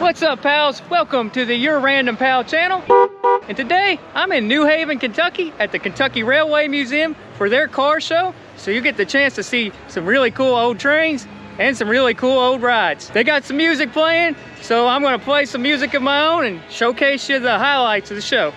What's up, pals? Welcome to the Your Random Pal channel. And today I'm in New Haven, Kentucky at the Kentucky Railway Museum for their car show. So you get the chance to see some really cool old trains and some really cool old rides. They got some music playing, so I'm gonna play some music of my own and showcase you the highlights of the show.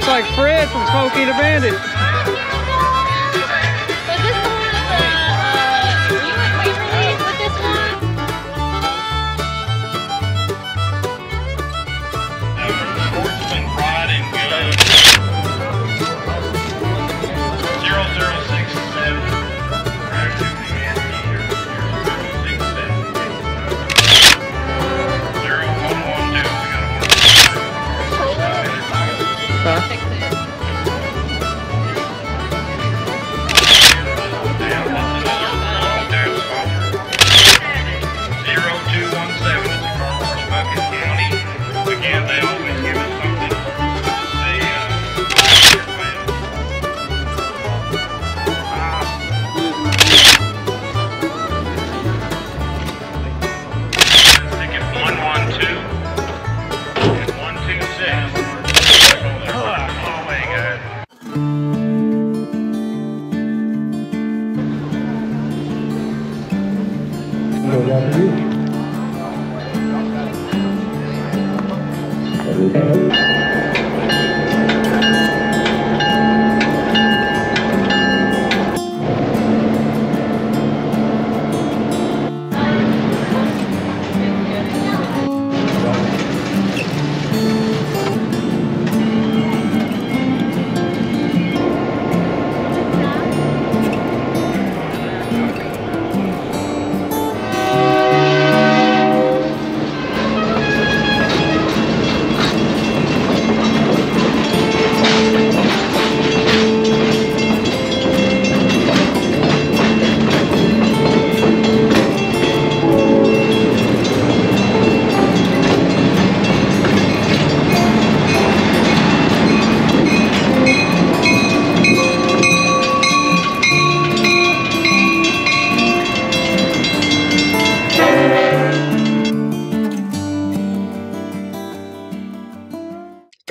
looks like Fred from Smokey the Bandit.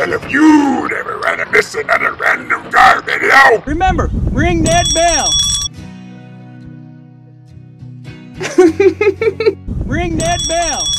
And if you never run and miss another random car video, remember, ring that bell. Ring that bell.